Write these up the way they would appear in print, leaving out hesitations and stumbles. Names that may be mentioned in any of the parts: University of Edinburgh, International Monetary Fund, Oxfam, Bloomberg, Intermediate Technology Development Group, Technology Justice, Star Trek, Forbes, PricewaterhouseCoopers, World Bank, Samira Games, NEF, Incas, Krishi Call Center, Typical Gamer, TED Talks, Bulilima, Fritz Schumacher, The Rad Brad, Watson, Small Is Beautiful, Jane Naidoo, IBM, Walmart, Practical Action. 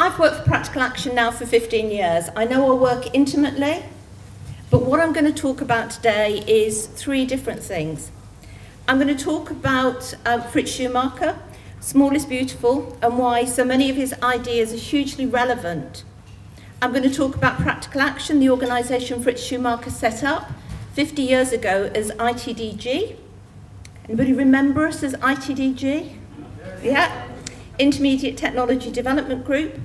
I've worked for Practical Action now for 15 years. I know our work intimately, but what I'm going to talk about today is three different things. I'm going to talk about Fritz Schumacher, Small Is Beautiful, and why so many of his ideas are hugely relevant. I'm going to talk about Practical Action, the organisation Fritz Schumacher set up 50 years ago as ITDG. Anybody remember us as ITDG? Yeah. Intermediate Technology Development Group,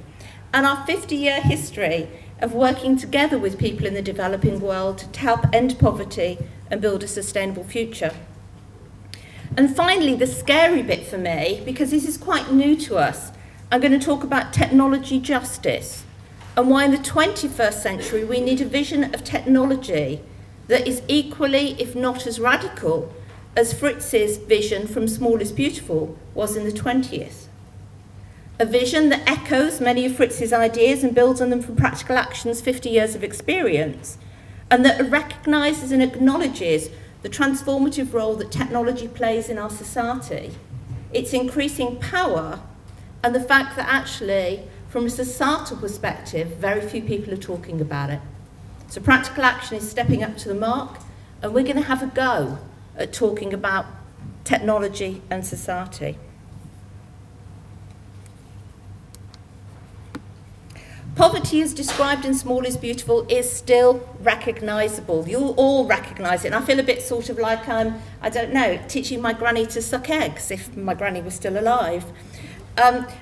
and our 50-year history of working together with people in the developing world to help end poverty and build a sustainable future. And finally, the scary bit for me, because this is quite new to us, I'm going to talk about technology justice and why in the 21st century we need a vision of technology that is equally, if not as radical, as Fritz's vision from Small Is Beautiful was in the 20th. A vision that echoes many of Fritz's ideas and builds on them from Practical Action's 50 years of experience, and that recognises and acknowledges the transformative role that technology plays in our society, its increasing power, and the fact that actually, from a societal perspective, very few people are talking about it. So Practical Action is stepping up to the mark, and we're going to have a go at talking about technology and society. Poverty, as described in Small Is Beautiful, is still recognisable. You all recognise it, and I feel a bit sort of like I don't know, teaching my granny to suck eggs, if my granny was still alive.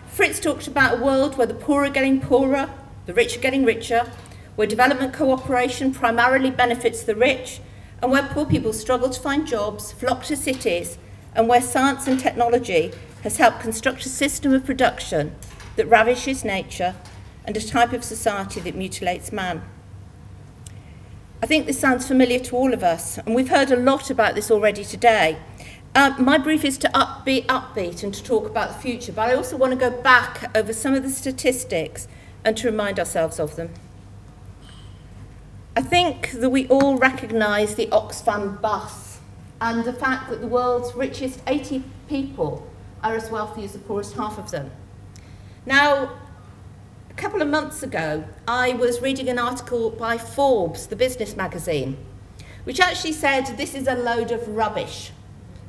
Fritz talked about a world where the poor are getting poorer, the rich are getting richer, where development cooperation primarily benefits the rich, and where poor people struggle to find jobs, flock to cities, and where science and technology has helped construct a system of production that ravishes nature and a type of society that mutilates man. I think this sounds familiar to all of us, and we've heard a lot about this already today. My brief is to be upbeat and to talk about the future, but I also want to go back over some of the statistics and to remind ourselves of them. I think that we all recognise the Oxfam bus and the fact that the world's richest 80 people are as wealthy as the poorest half of them. Now, a couple of months ago, I was reading an article by Forbes, the business magazine, which actually said this is a load of rubbish.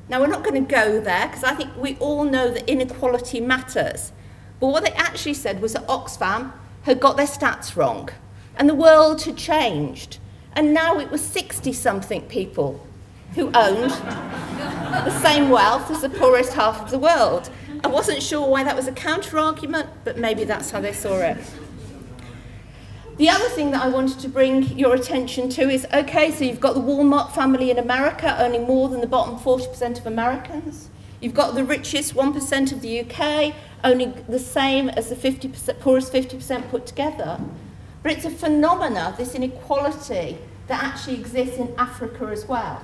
Now, we're not going to go there because I think we all know that inequality matters. But what they actually said was that Oxfam had got their stats wrong and the world had changed. And now it was 60-something people who owned the same wealth as the poorest half of the world. I wasn't sure why that was a counter-argument, but maybe that's how they saw it. The other thing that I wanted to bring your attention to is, okay, so you've got the Walmart family in America earning more than the bottom 40% of Americans. You've got the richest 1% of the UK owning the same as the poorest 50% put together. But it's a phenomena, this inequality, that actually exists in Africa as well.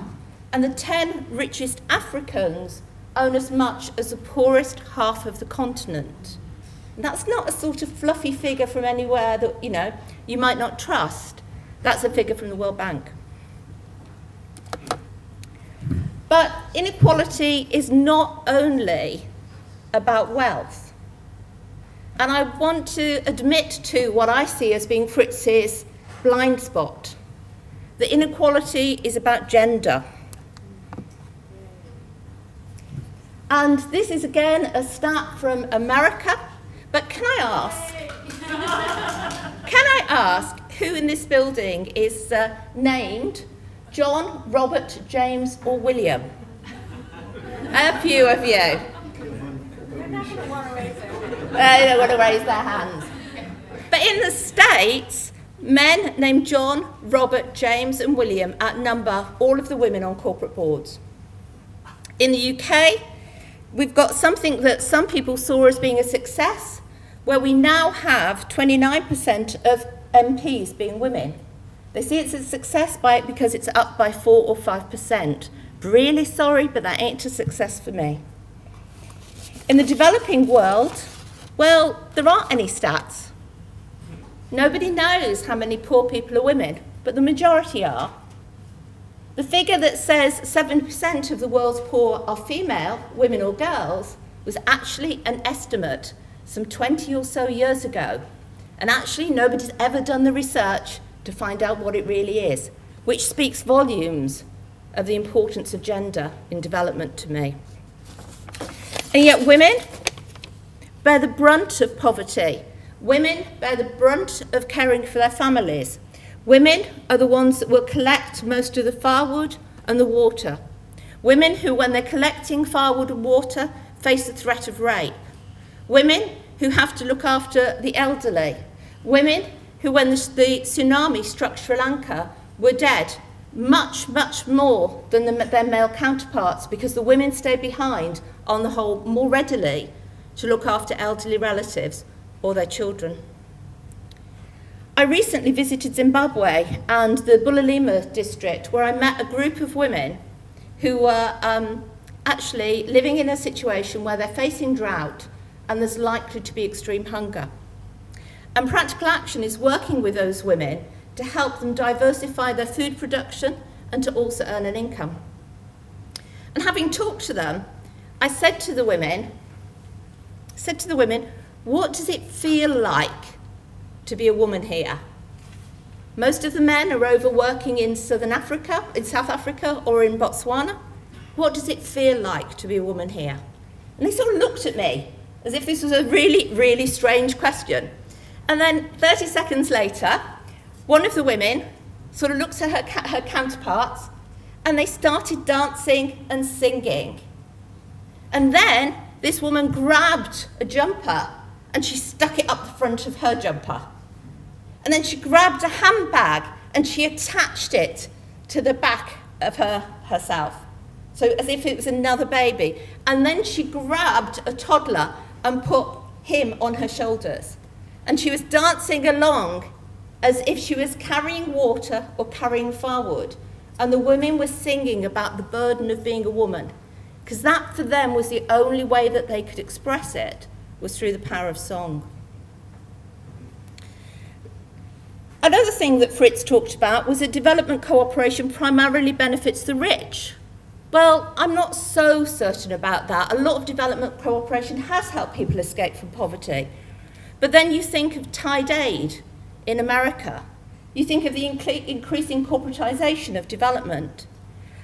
And the 10 richest Africans own as much as the poorest half of the continent. And that's not a sort of fluffy figure from anywhere that, you know, you might not trust. That's a figure from the World Bank. But inequality is not only about wealth. And I want to admit to what I see as being Fritz's blind spot. The inequality is about gender. And this is again a stat from America, but can I ask, who in this building is named John, Robert, James or William? A few of you. They don't want to raise their hands. But in the States, men named John, Robert, James and William outnumber all of the women on corporate boards. In the UK, we've got something that some people saw as being a success, where we now have 29% of MPs being women. They see it's a success because it's up by 4 or 5%. Really sorry, but that ain't a success for me. In the developing world, well, there aren't any stats. Nobody knows how many poor people are women, but the majority are. The figure that says 7% of the world's poor are female, women or girls, was actually an estimate some 20 or so years ago, and actually nobody's ever done the research to find out what it really is, which speaks volumes of the importance of gender in development to me. And yet women bear the brunt of poverty. Women bear the brunt of caring for their families. Women are the ones that will collect most of the firewood and the water. Women who, when they're collecting firewood and water, face the threat of rape. Women who have to look after the elderly. Women who, when the tsunami struck Sri Lanka, were dead much, much more than their male counterparts, because the women stayed behind on the whole more readily to look after elderly relatives or their children. I recently visited Zimbabwe and the Bulilima district, where I met a group of women who were actually living in a situation where they're facing drought and there's likely to be extreme hunger. And Practical Action is working with those women to help them diversify their food production and to also earn an income. And having talked to them, I said to the women, what does it feel like to be a woman here? Most of the men are overworking in Southern Africa, in South Africa or in Botswana. What does it feel like to be a woman here? And they sort of looked at me as if this was a really, really strange question. And then 30 seconds later, one of the women sort of looks at her counterparts, and they started dancing and singing. And then this woman grabbed a jumper and she stuck it up the front of her jumper. And then she grabbed a handbag and she attached it to the back of herself. So as if it was another baby. And then she grabbed a toddler and put him on her shoulders. And she was dancing along as if she was carrying water or carrying firewood. And the women were singing about the burden of being a woman, because that for them was the only way that they could express it, was through the power of song. Another thing that Fritz talked about was that development cooperation primarily benefits the rich. Well, I'm not so certain about that. A lot of development cooperation has helped people escape from poverty. But then you think of tied aid in America. You think of the increasing corporatization of development.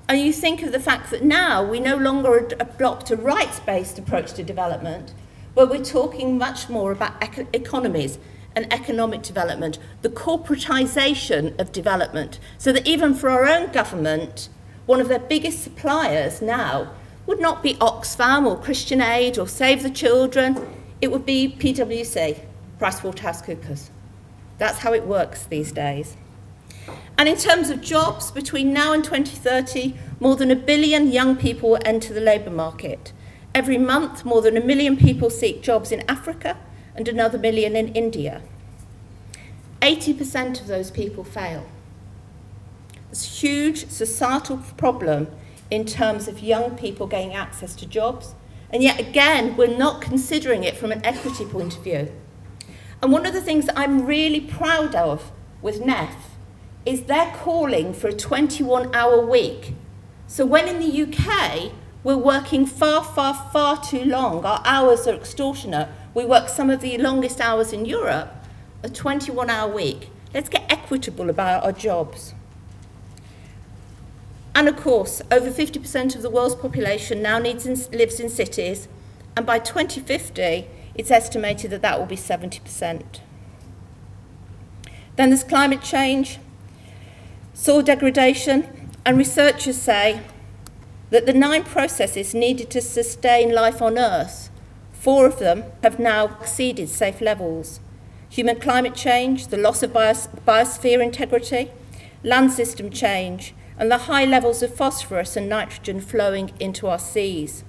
And you think of the fact that now we no longer adopt a rights-based approach to development, but we're talking much more about economies and economic development, the corporatization of development, so that even for our own government, one of their biggest suppliers now would not be Oxfam or Christian Aid or Save the Children, it would be PwC, PricewaterhouseCoopers. That's how it works these days. And in terms of jobs, between now and 2030, more than 1 billion young people will enter the labour market. Every month, more than 1 million people seek jobs in Africa and another million in India. 80% of those people fail. It's a huge societal problem in terms of young people gaining access to jobs. And yet again, we're not considering it from an equity point of view. And one of the things that I'm really proud of with NEF is they're calling for a 21-hour week. So when in the UK, we're working far, far, far too long. Our hours are extortionate. We work some of the longest hours in Europe, a 21-hour week. Let's get equitable about our jobs. And of course, over 50% of the world's population now lives in cities, and by 2050, it's estimated that that will be 70%. Then there's climate change, soil degradation, and researchers say that the 9 processes needed to sustain life on Earth, 4 of them have now exceeded safe levels. Human climate change, the loss of biosphere integrity, land system change, and the high levels of phosphorus and nitrogen flowing into our seas.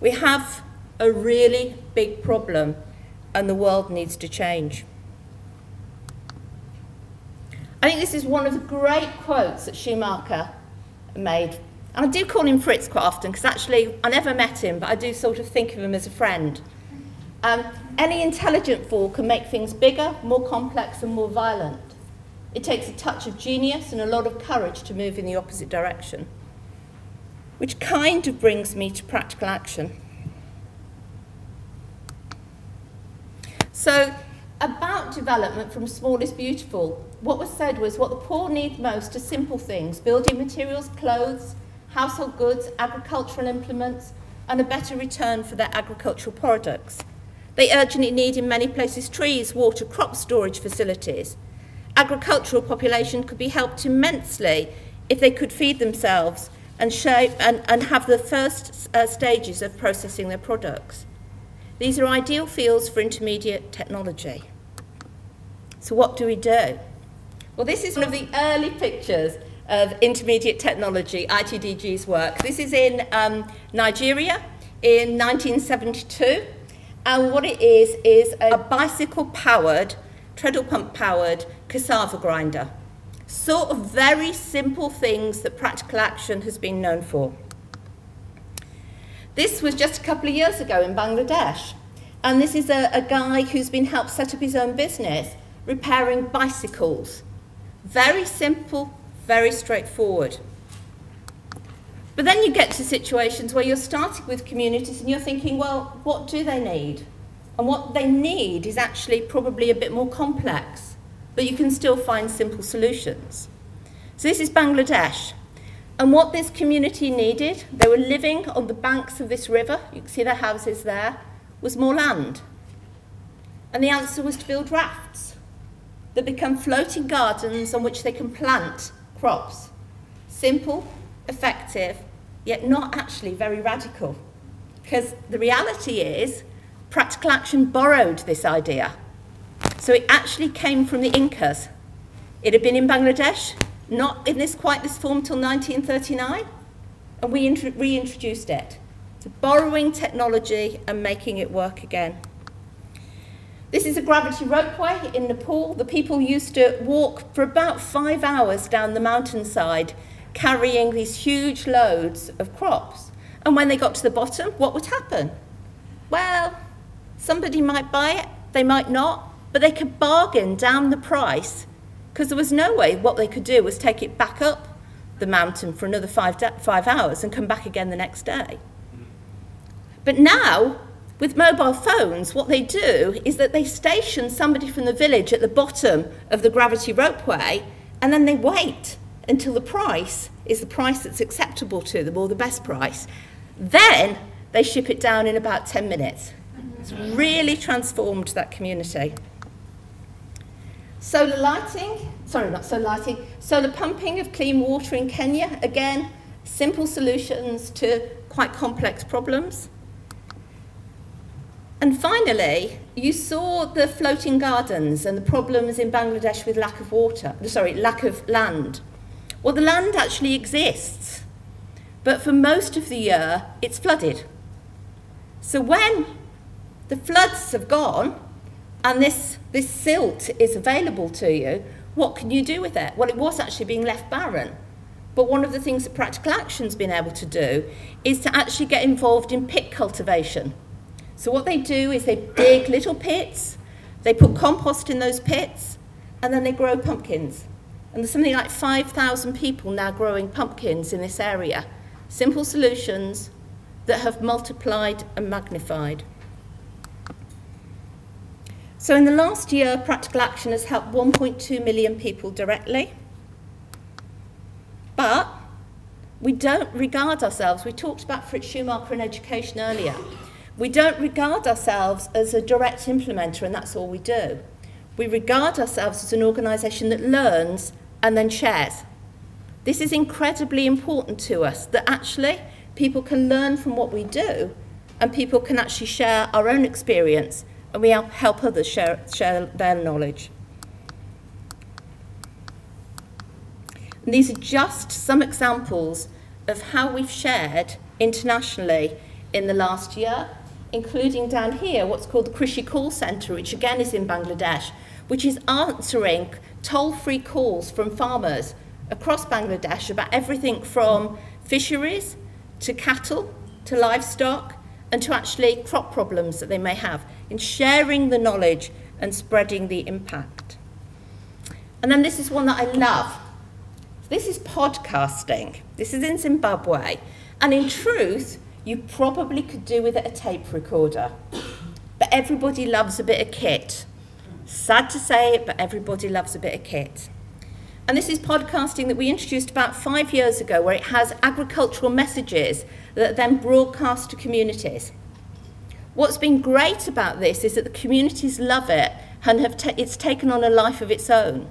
We have a really big problem, and the world needs to change. I think this is one of the great quotes that Schumacher made. And I do call him Fritz quite often, because actually I never met him, but I do sort of think of him as a friend. Any intelligent fool can make things bigger, more complex and more violent. It takes a touch of genius and a lot of courage to move in the opposite direction. Which kind of brings me to Practical Action. So about development from Small Is Beautiful, what was said was what the poor need most are simple things: building materials, clothes, household goods, agricultural implements, and a better return for their agricultural products. They urgently need in many places trees, water, crop storage facilities. Agricultural population could be helped immensely if they could feed themselves and shape and have the first stages of processing their products. These are ideal fields for intermediate technology. So what do we do? Well, this is one of the early pictures of intermediate technology, ITDG's work. This is in Nigeria in 1972. And what it is a bicycle-powered, treadle pump-powered cassava grinder. Sort of very simple things that Practical Action has been known for. This was just a couple of years ago in Bangladesh. And this is a guy who's been helped set up his own business, repairing bicycles. Very simple, very straightforward. But then you get to situations where you're starting with communities and you're thinking, well, what do they need? And what they need is actually probably a bit more complex, but you can still find simple solutions. So this is Bangladesh. And what this community needed, they were living on the banks of this river, you can see their houses there, was more land. And the answer was to build rafts that become floating gardens on which they can plant crops. Simple, effective, yet not actually very radical, because the reality is Practical Action borrowed this idea. So it actually came from the Incas. It had been in Bangladesh, not in quite this form till 1939, and we reintroduced it. So borrowing technology and making it work again. This is a gravity ropeway in Nepal. The people used to walk for about 5 hours down the mountainside carrying these huge loads of crops. And when they got to the bottom, what would happen? Well, somebody might buy it, they might not, but they could bargain down the price because there was no way what they could do was take it back up the mountain for another 5 hours and come back again the next day. But now, with mobile phones, what they do is that they station somebody from the village at the bottom of the gravity ropeway, and then they wait until the price is the price that's acceptable to them, or the best price. Then they ship it down in about 10 minutes. It's really transformed that community. Solar lighting, sorry, not solar lighting, solar pumping of clean water in Kenya. Again, simple solutions to quite complex problems. And finally, you saw the floating gardens and the problems in Bangladesh with lack of land. Well, the land actually exists, but for most of the year, it's flooded. So when the floods have gone and this silt is available to you, what can you do with it? Well, it was actually being left barren. But one of the things that Practical Action's been able to do is to actually get involved in pit cultivation. So what they do is they dig little pits, they put compost in those pits, and then they grow pumpkins. And there's something like 5,000 people now growing pumpkins in this area. Simple solutions that have multiplied and magnified. So in the last year, Practical Action has helped 1.2 million people directly. But we don't regard ourselves, we talked about Fritz Schumacher in education earlier, we don't regard ourselves as a direct implementer and that's all we do. We regard ourselves as an organisation that learns and then shares. This is incredibly important to us, that actually people can learn from what we do and people can actually share our own experience and we help others share their knowledge. And these are just some examples of how we've shared internationally in the last year, including down here what's called the Krishi Call Center, which again is in Bangladesh, which is answering toll-free calls from farmers across Bangladesh about everything from fisheries to cattle to livestock and to actually crop problems that they may have, in sharing the knowledge and spreading the impact. And then this is one that I love. This is podcasting. This is in Zimbabwe. And in truth, you probably could do with it a tape recorder. But everybody loves a bit of kit. Sad to say it, but everybody loves a bit of kit. And this is podcasting that we introduced about 5 years ago, where it has agricultural messages that are then broadcast to communities. What's been great about this is that the communities love it and have it's taken on a life of its own.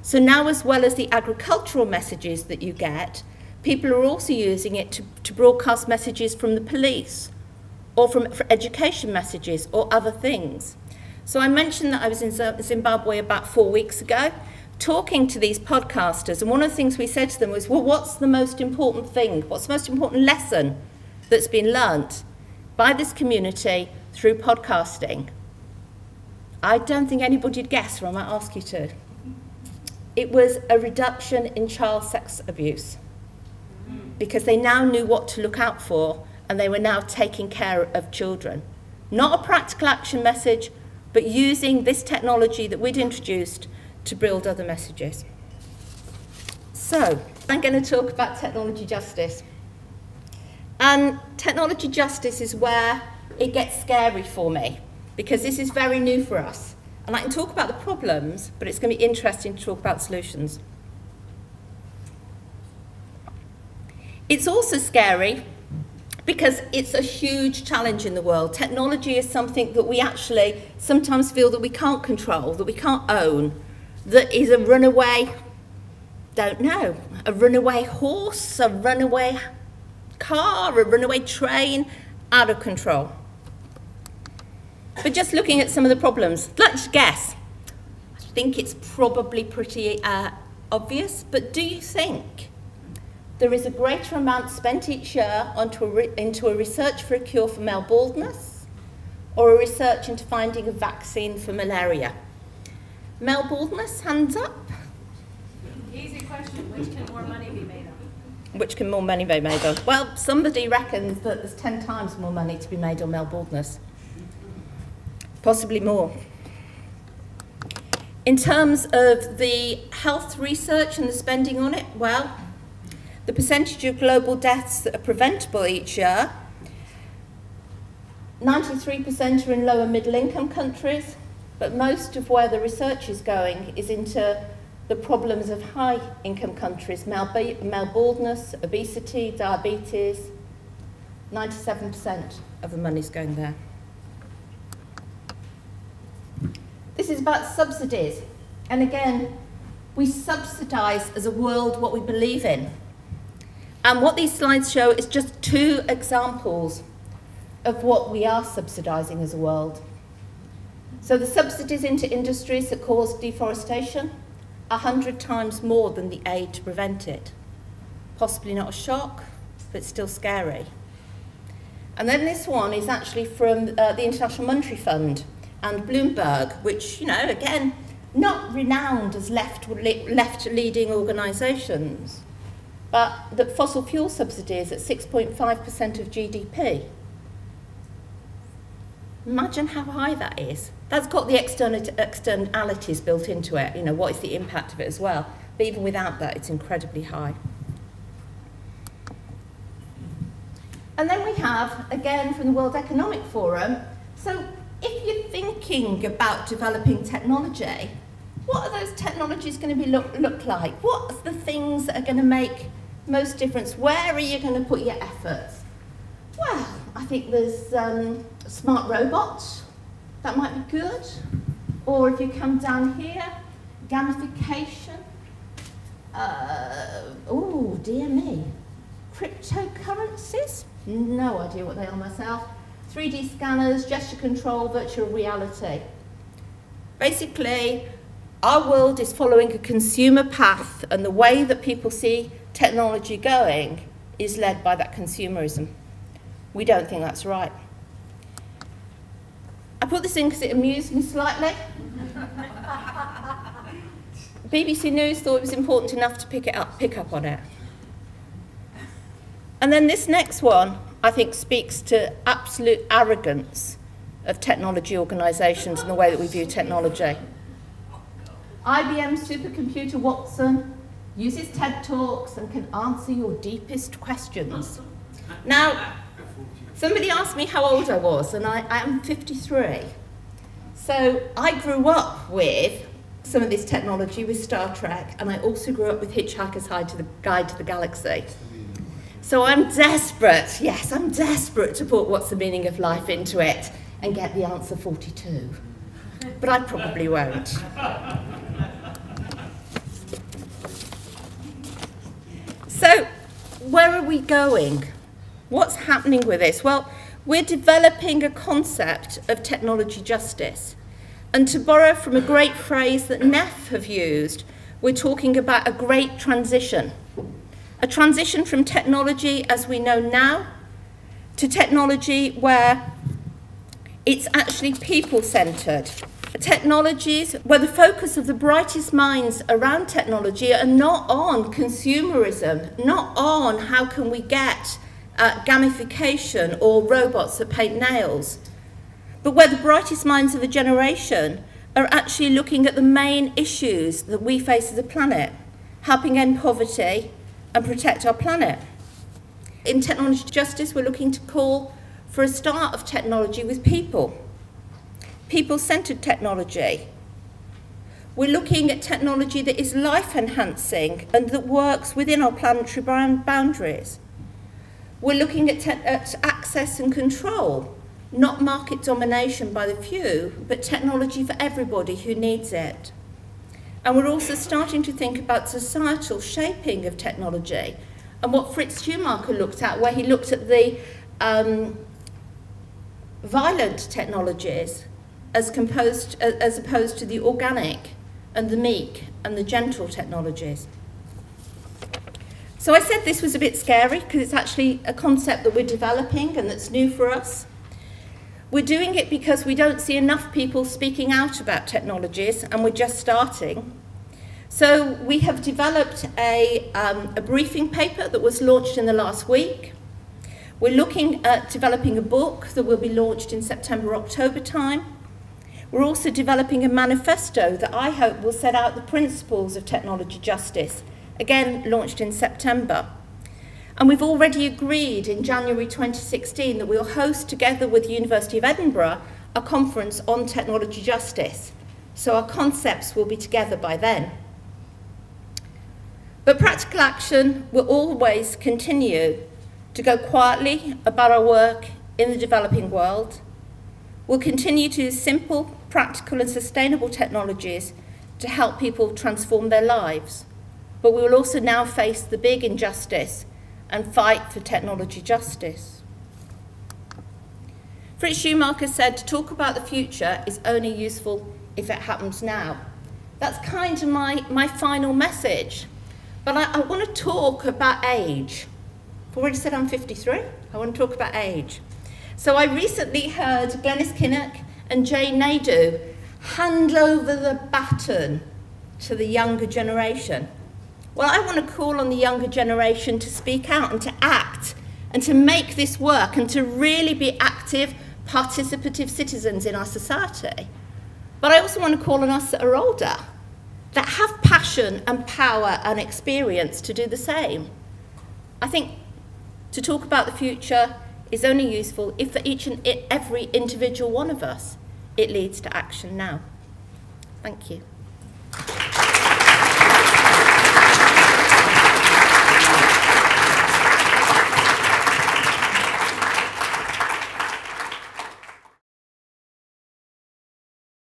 So now, as well as the agricultural messages that you get, people are also using it to broadcast messages from the police, or for education messages, or other things. So I mentioned that I was in Zimbabwe about 4 weeks ago, talking to these podcasters, and one of the things we said to them was, well, what's the most important thing? What's the most important lesson that's been learnt by this community through podcasting? I don't think anybody'd guess, or I might ask you to. It was a reduction in child sex abuse, because they now knew what to look out for, and they were now taking care of children. Not a practical action message, but using this technology that we'd introduced to build other messages. So, I'm going to talk about technology justice. And technology justice is where it gets scary for me, because this is very new for us. And I can talk about the problems, but it's going to be interesting to talk about solutions. It's also scary because it's a huge challenge in the world. Technology is something that we actually sometimes feel that we can't control, that we can't own, that is a runaway, don't know, a runaway horse, a runaway car, a runaway train, out of control. But just looking at some of the problems, let's guess. I think it's probably pretty obvious, but do you think there is a greater amount spent each year into a research for a cure for male baldness, or a research into finding a vaccine for malaria? Male baldness, hands up. Easy question, which can more money be made on? Which can more money be made on? Well, somebody reckons that there's 10 times more money to be made on male baldness. Possibly more. In terms of the health research and the spending on it, well, the percentage of global deaths that are preventable each year, 93% are in lower middle income countries, but most of where the research is going is into the problems of high income countries, male baldness, obesity, diabetes. 97% of the money's going there. This is about subsidies, and again, we subsidise as a world what we believe in. And what these slides show is just two examples of what we are subsidising as a world. So the subsidies into industries that cause deforestation, 100 times more than the aid to prevent it. Possibly not a shock, but still scary. And then this one is actually from the International Monetary Fund and Bloomberg, which, you know, again, not renowned as left-leading organisations, but that fossil fuel subsidies at 6.5% of GDP. Imagine how high that is. That's got the externalities built into it, you know, what is the impact of it as well. But even without that, it's incredibly high. And then we have, again, from the World Economic Forum, so if you're thinking about developing technology, what are those technologies going to be look like? What's the things that are going to make most difference? Where are you going to put your efforts? Well, I think there's smart robots, that might be good. Or if you come down here, gamification. Oh, dear me. Cryptocurrencies? No idea what they are myself. 3D scanners, gesture control, virtual reality. Basically, our world is following a consumer path, and the way that people see technology going is led by that consumerism. We don't think that's right. I put this in because it amused me slightly. BBC News thought it was important enough to pick up on it. And then this next one, I think, speaks to absolute arrogance of technology organisations and the way that we view technology. IBM supercomputer Watson uses TED Talks and can answer your deepest questions. Now, Somebody asked me how old I was, and I am 53. So I grew up with some of this technology with Star Trek, and I also grew up with Hitchhiker's Guide to the Galaxy. So I'm desperate, yes, I'm desperate to put What's the Meaning of Life into it and get the answer 42. But I probably won't. So where are we going? What's happening with this? Well, we're developing a concept of technology justice. And to borrow from a great phrase that NEF have used, we're talking about a great transition. A transition from technology as we know now to technology where it's actually people-centred. Technologies where the focus of the brightest minds around technology are not on consumerism, not on how can we get gamification or robots that paint nails, but where the brightest minds of a generation are actually looking at the main issues that we face as a planet, helping end poverty and protect our planet. In technology justice, we're looking to call for a start of technology with people, people-centred technology. We're looking at technology that is life-enhancing and that works within our planetary boundaries. We're looking at access and control, not market domination by the few, but technology for everybody who needs it. And we're also starting to think about societal shaping of technology and what Fritz Schumacher looked at, where he looked at the violent technologies as opposed to the organic and the meek and the gentle technologies. So I said this was a bit scary because it's actually a concept that we're developing and that's new for us. We're doing it because we don't see enough people speaking out about technologies, and we're just starting. So we have developed a briefing paper that was launched in the last week. We're looking at developing a book that will be launched in September, October time. We're also developing a manifesto that I hope will set out the principles of technology justice, again launched in September. And we've already agreed in January 2016 that we'll host, together with the University of Edinburgh, a conference on technology justice. So our concepts will be together by then. But Practical Action will always continue to go quietly about our work in the developing world. We'll continue to use simple, practical and sustainable technologies to help people transform their lives. But we will also now face the big injustice and fight for technology justice. Fritz Schumacher said, to talk about the future is only useful if it happens now. That's kind of my final message. But I want to talk about age. I've already said I'm 53. I want to talk about age. So I recently heard Glennis Kinnock and Jane Naidoo hand over the baton to the younger generation. Well, I want to call on the younger generation to speak out and to act and to make this work and to really be active, participative citizens in our society. But I also want to call on us that are older, that have passion and power and experience to do the same. I think to talk about the future is only useful if for each and every individual one of us, it leads to action now. Thank you.